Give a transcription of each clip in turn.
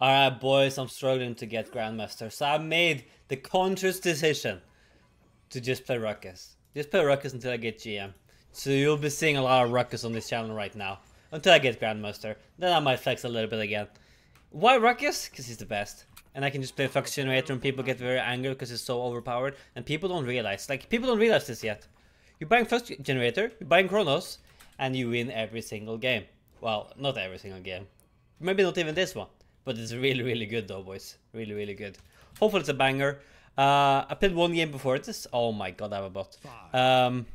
Alright boys, I'm struggling to get Grandmaster, so I made the conscious decision to just play Ruckus. Just play Ruckus until I get GM. So you'll be seeing a lot of Ruckus on this channel right now. Until I get Grandmaster. Then I might flex a little bit again. Why Ruckus? Because he's the best. And I can just play Fox Generator and people get very angry because he's so overpowered. And people don't realize. Like, people don't realize this yet. You're buying Fox Generator, you're buying Kronos, and you win every single game. Well, not every single game. Maybe not even this one. But it's really, really good though, boys. Really, really good. Hopefully it's a banger. I played one game before this. Oh my god, I have a bot. And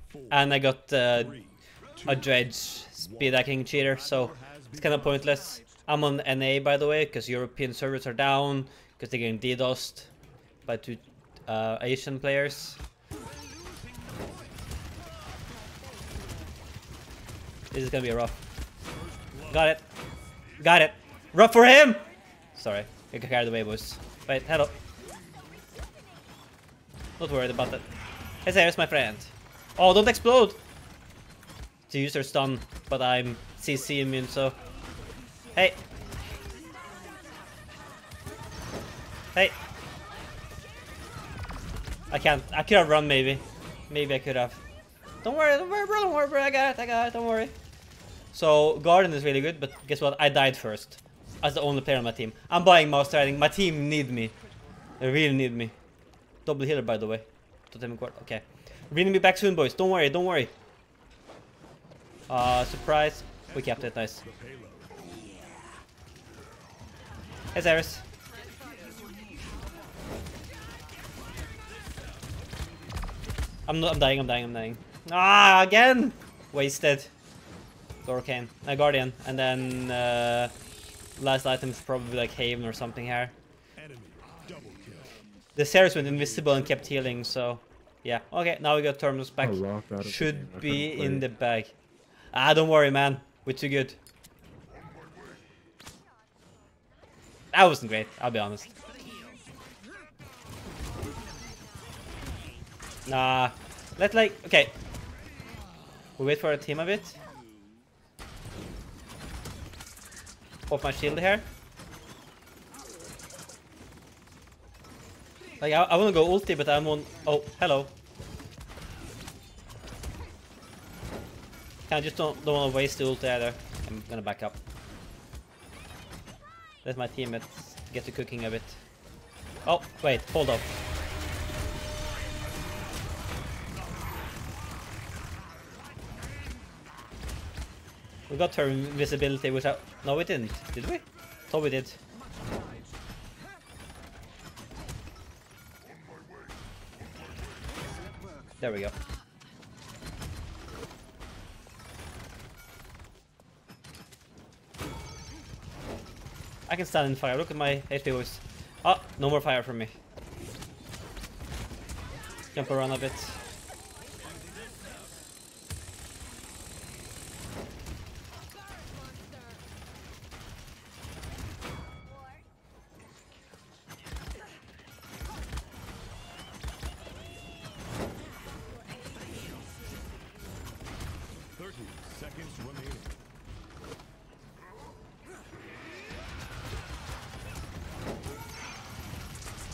I got a Dredge speed hacking cheater, so it's kind of pointless. I'm on NA, by the way, because European servers are down, because they're getting DDoSed by two Asian players. This is gonna be rough. Got it. Got it. Rough for him! Sorry, I got carried away, boys. Wait, hello. Not worried about that. Hey, there's my friend. Oh, don't explode! To use her stun, but I'm CC immune, so... Hey! Hey! I could have run, maybe. Maybe I could have. Don't worry, bro, don't worry, bro. I got it, don't worry. So, Guardian is really good, but guess what? I died first. As the only player on my team. I'm buying Master, I think. My team need me. They really need me. Double healer, by the way. Totem Guard. Okay. We're gonna be back soon, boys. Don't worry, don't worry. Surprise. We kept it. Nice. Hey, Series. I'm dying. Ah, again! Wasted. Gorkane. Guardian. And then, last item is probably like Haven or something here. The Series went invisible and kept healing, so... Yeah, okay, now we got Terminus back. Should be in the bag. Ah, don't worry, man. We're too good. That wasn't great, I'll be honest. Nah, let's like... Okay. We'll wait for our team a bit. Pop my shield here. Like, I want to go ulti, but I'm on... Oh, hello. I just don't want to waste the ulti either. I'm going to back up. Let my teammates get to cooking a bit. Oh, wait, hold up. We got her invisibility, which I... No, we didn't. Did we? Thought we did. There we go. I can stand in fire. Look at my HP voice. Oh, no more fire from me. Jump around a bit.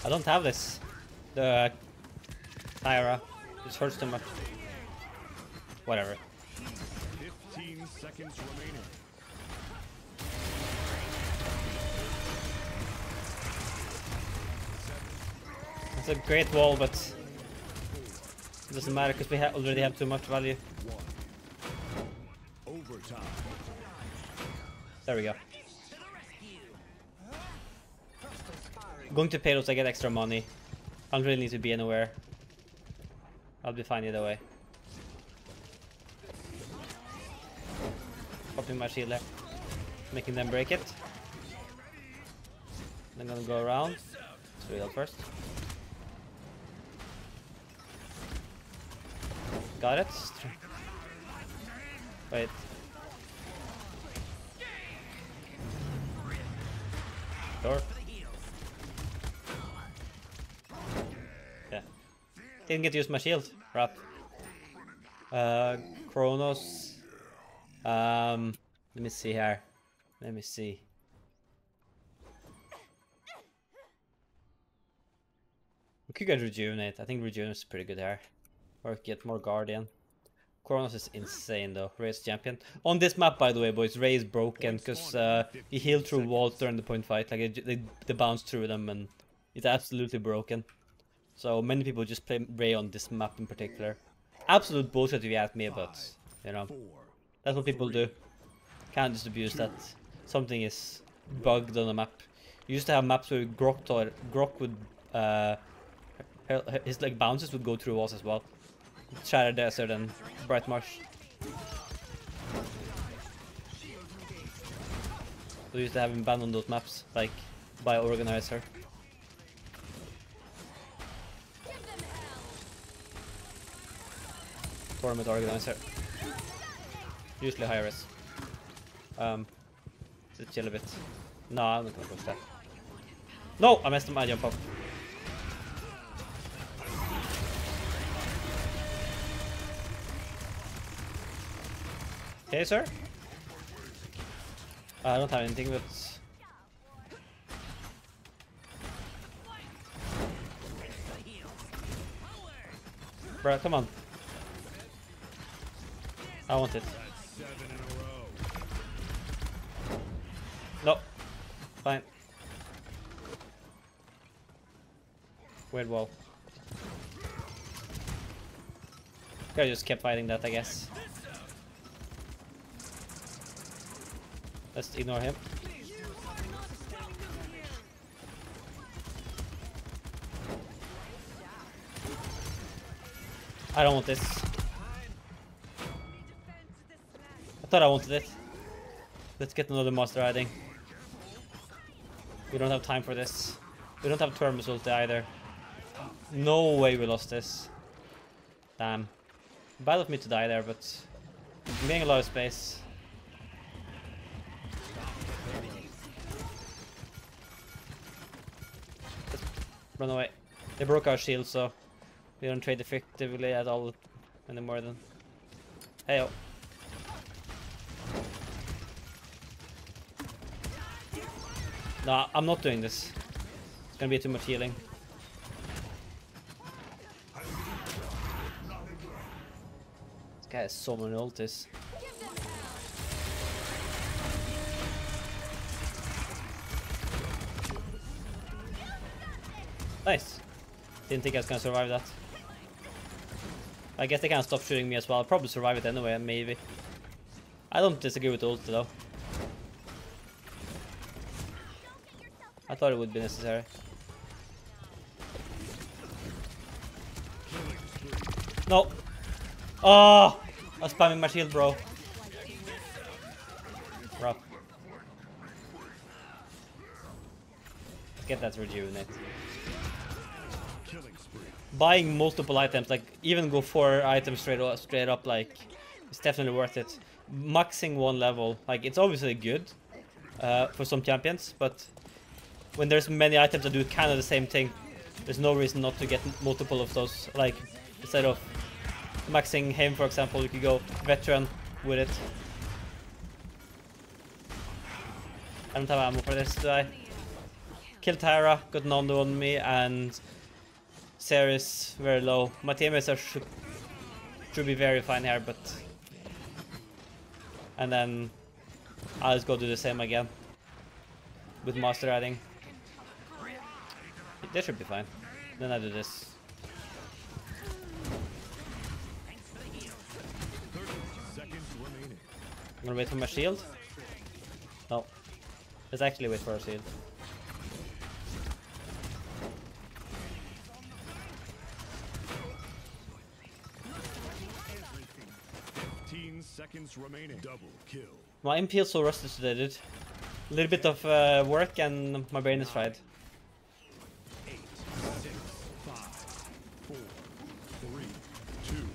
I don't have this. The Tyra. It hurts too much. Whatever. 15 seconds remaining. That's a great wall, but it doesn't matter because we already have too much value. There we go. Going to payloads, I get extra money. I don't really need to be anywhere. I'll be fine either way. Popping my shield there. Making them break it. I'm gonna go around. Let's reload first. Got it. Wait. Door. Didn't get to use my shield. Crap. Kronos. Let me see here. You could rejuvenate. I think rejuvenate is pretty good here. Or get more Guardian. Kronos is insane though. Ray's champion. On this map, by the way, boys, Ray is broken because he healed through walls during the point fight. Like they bounced through them, and it's absolutely broken. So many people just play Ray on this map in particular. Absolute bullshit if you ask me, but you know, that's what people do. Can't just abuse that. Something is bugged on the map. You used to have maps where Grok would his like bounces would go through walls as well. Shattered Desert and Bright Marsh. We used to have him banned on those maps, like by organizer. Tournament organizer. Usually high risk. Just chill a bit. No, I'm not gonna push that. No, I messed up my jump up. Okay, sir. I don't have anything, but bruh, come on. I want it. No. Fine. Weird wall. I just kept fighting that, I guess. Let's ignore him. I don't want this. I thought I wanted it. Let's get another monster hiding. We don't have time for this. We don't have Terminus ulti either. No way we lost this. Damn. Bad of me to die there, but I'm getting a lot of space. Run away. They broke our shield, so we don't trade effectively at all anymore then. Hey-oh. No, I'm not doing this. It's gonna be too much healing. This guy has so many ultis. Nice. Didn't think I was gonna survive that. I guess they can't stop shooting me as well. I'll probably survive it anyway, maybe. I don't disagree with the ult though. I thought it would be necessary. No. Oh, I was spamming my shield, bro. Rough. Let's get that rejuvenate. Buying multiple items, like even go 4 items straight up, like it's definitely worth it. Maxing one level, like it's obviously good for some champions, but when there's many items that do kind of the same thing, there's no reason not to get multiple of those. Like instead of maxing him, for example, you could go veteran with it. I don't have ammo for this, do I? Kill Tyra, got Nando on me, and Series very low. My teammates should be very fine here, but and then I'll just go do the same again with master riding. They should be fine. Then I do this. I'm gonna wait for my shield. No, let's actually wait for our shield. Seconds remaining. Double kill. My MP is so rusted today, dude. A little bit of work and my brain is fried. 8, 6, 5, 4, 3, 2, 1.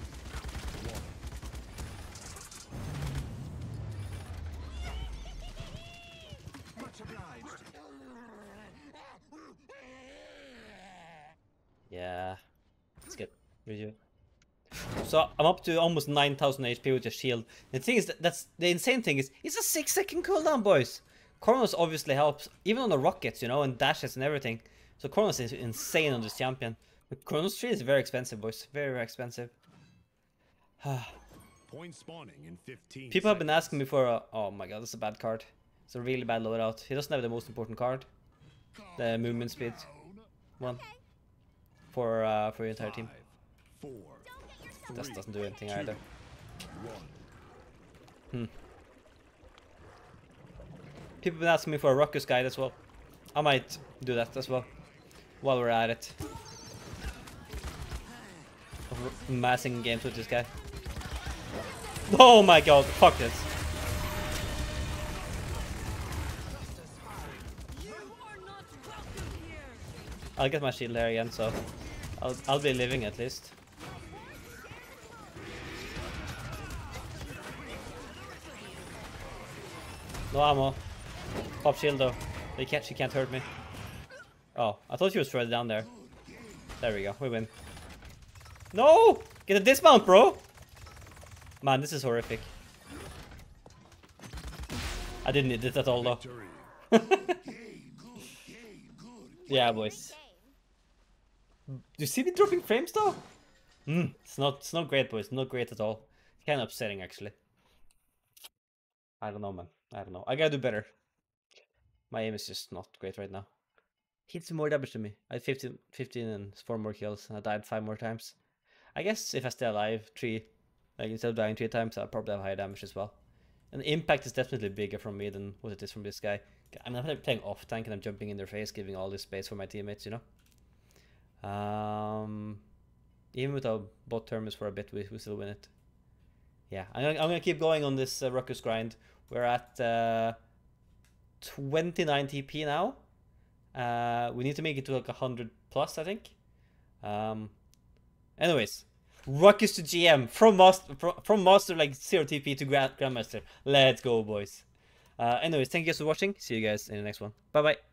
Much obliged. Yeah, it's good. Rejuvenate. So I'm up to almost 9,000 HP with a shield. The thing is, that's the insane thing is, it's a 6-second cooldown, boys. Kronos obviously helps, even on the rockets, you know, and dashes and everything. So Kronos is insane on this champion. The Kronos tree is very expensive, boys. Very, very expensive. Point spawning in 15 people have been asking me for a... Oh my god, that's a bad card. It's a really bad loadout. He doesn't have the most important card. The movement speed. One. For your entire team. This doesn't do anything either. People have been asking me for a Ruckus guide as well. I might do that as well. While we're at it. Massing games with this guy. Oh my god, fuck this. I'll get my shield there again, so I'll be living at least. No ammo. Pop shield though. She can't hurt me. Oh, I thought she was further down there. There we go, we win. No! Get a dismount, bro! Man, this is horrific. I didn't need it at all, though. Yeah, boys. Do you see me dropping frames, though? It's not great, boys. Not great at all. It's kind of upsetting, actually. I don't know, man. I don't know. I gotta do better. My aim is just not great right now. He did some more damage to me. I had 15 and 4 more kills, and I died 5 more times. I guess if I stay alive, instead of dying 3 times, I'll probably have higher damage as well. And the impact is definitely bigger from me than what it is from this guy. I'm not playing off tank and I'm jumping in their face, giving all this space for my teammates, you know? Even without bot Terminus for a bit, we still win it. Yeah, I'm gonna keep going on this Ruckus grind. We're at 29 TP now. We need to make it to like 100 plus, I think. Anyways, Ruckus to GM from master like 0 TP to grandmaster. Let's go, boys. Anyways, thank you guys for watching. See you guys in the next one. Bye bye.